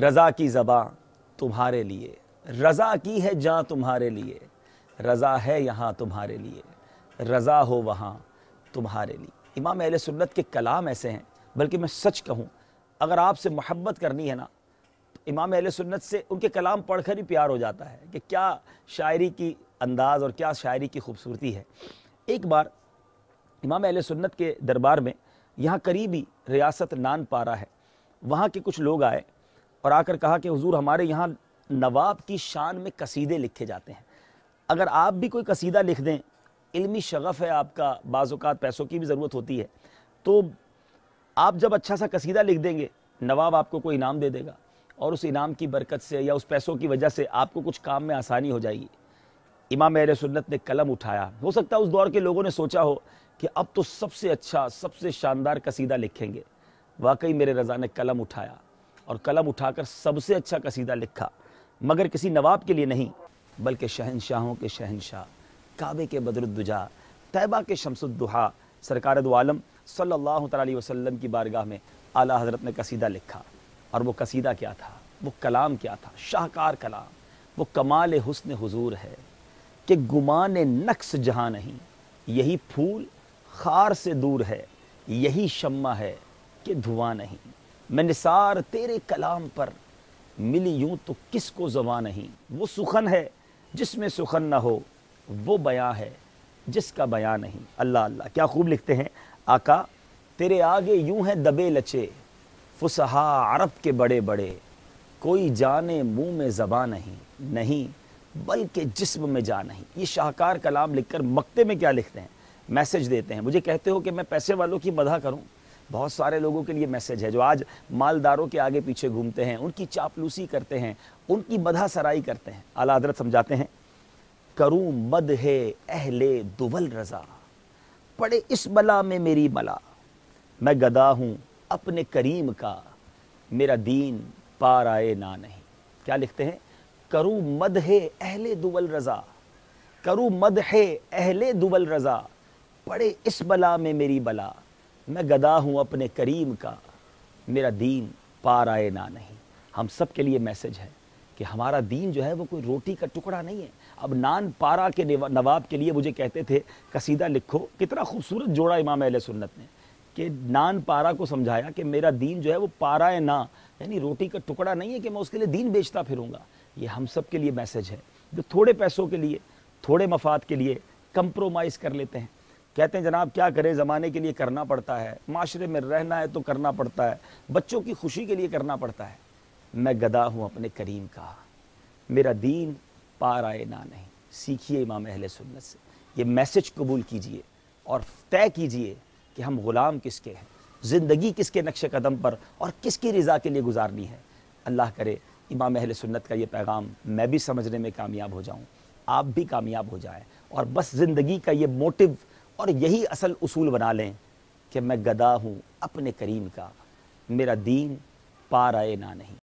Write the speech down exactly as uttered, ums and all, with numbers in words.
रज़ा की ज़बां तुम्हारे लिए, रज़ा की है जाँ तुम्हारे लिए, रज़ा है यहाँ तुम्हारे लिए, रज़ा हो वहाँ तुम्हारे लिए। इमाम अहले सुन्नत के कलाम ऐसे हैं, बल्कि मैं सच कहूँ अगर आपसे मोहब्बत करनी है ना तो इमाम अहले सुन्नत से उनके कलाम पढ़कर ही प्यार हो जाता है कि क्या शायरी की अंदाज़ और क्या शायरी की खूबसूरती है। एक बार इमाम अहले सुन्नत के दरबार में यहाँ करीबी रियासत नान पारा है, वहाँ के कुछ लोग आए और आकर कहा कि हुजूर हमारे यहाँ नवाब की शान में कसीदे लिखे जाते हैं, अगर आप भी कोई कसीदा लिख दें, इल्मी शगफ़ है आपका, बाज़ुकात पैसों की भी ज़रूरत होती है, तो आप जब अच्छा सा कसीदा लिख देंगे नवाब आपको कोई इनाम दे देगा और उस इनाम की बरकत से या उस पैसों की वजह से आपको कुछ काम में आसानी हो जाएगी। इमाम अहले सुन्नत ने कलम उठाया, हो सकता है उस दौर के लोगों ने सोचा हो कि अब तो सबसे अच्छा सबसे शानदार कसीदा लिखेंगे। वाकई मेरे रज़ा ने कलम उठाया और कलम उठाकर सबसे अच्छा कसीदा लिखा, मगर किसी नवाब के लिए नहीं बल्कि शहनशाहों के शहनशाह, काबे के बदरुद्दुजा, तैबा के शम्सुद्दुहा सरकार दो आलम सल्लल्लाहु अलैहि वसल्लम की बारगाह में आला हजरत ने कसीदा लिखा। और वो कसीदा क्या था, वो कलाम क्या था, शाहकार कलाम, वो कमाल हुस्न हुजूर है कि गुमान नक्स जहाँ नहीं, यही फूल खार से दूर है, यही शम्मा है कि धुआं नहीं, मैं निसार तेरे कलाम पर मिली यूं तो किसको ज़बां नहीं, वो सुखन है जिसमें सुखन ना हो, वो बयां है जिसका बयां नहीं। अल्लाह अल्लाह क्या खूब लिखते हैं आका, तेरे आगे यूं हैं दबे लचे फुसहा अरब के बड़े बड़े, कोई जाने मुंह में ज़बां नहीं, नहीं बल्कि जिस्म में जा नहीं। ये शाहकार कलाम लिखकर मक्ते में क्या लिखते हैं, मैसेज देते हैं। मुझे कहते हो कि मैं पैसे वालों की मदह करूं, बहुत सारे लोगों के लिए मैसेज है जो आज मालदारों के आगे पीछे घूमते हैं, उनकी चापलूसी करते हैं, उनकी मदह सराई करते हैं। आला हजरत समझाते हैं, करूं मदह अहले दुवल रज़ा, पड़े इस बला में मेरी बला, मैं गदा हूं अपने करीम का, मेरा दीन पार आए ना नहीं। क्या लिखते हैं, करूं मदह अहले दुवल रज़ा, करूं मदह अहले दुवल रज़ा, पड़े इस बला में मेरी बला, मैं गदा हूँ अपने करीम का, मेरा दीन पार आए ना नहीं। हम सब के लिए मैसेज है कि हमारा दीन जो है वो कोई रोटी का टुकड़ा नहीं है। अब नान पारा के नवाब के लिए मुझे कहते थे कसीदा लिखो, कितना खूबसूरत जोड़ा इमाम अहले सुन्नत ने कि नान पारा को समझाया कि मेरा दीन जो है वो पारा है ना, यानी रोटी का टुकड़ा नहीं है कि मैं उसके लिए दीन बेचता फिरूँगा। ये हम सब के लिए मैसेज है जो थोड़े पैसों के लिए, थोड़े मफाद के लिए कंप्रोमाइज़ कर लेते हैं। कहते हैं जनाब क्या करें, ज़माने के लिए करना पड़ता है, माशरे में रहना है तो करना पड़ता है, बच्चों की खुशी के लिए करना पड़ता है। मैं गदा हूँ अपने करीम का, मेरा दीन पार आए ना नहीं। सीखिए इमाम अहले सुन्नत से, ये मैसेज कबूल कीजिए और तय कीजिए कि हम ग़ुलाम किसके हैं, ज़िंदगी किसके नक्शे कदम पर और किसकी रज़ा के लिए गुजारनी है। अल्लाह करे इमाम अहले सुन्नत का ये पैगाम मैं भी समझने में कामयाब हो जाऊँ, आप भी कामयाब हो जाएँ और बस ज़िंदगी का ये मोटिव और यही असल उसूल बना लें कि मैं गदा हूँ अपने करीम का, मेरा दीन पार आए ना नहीं।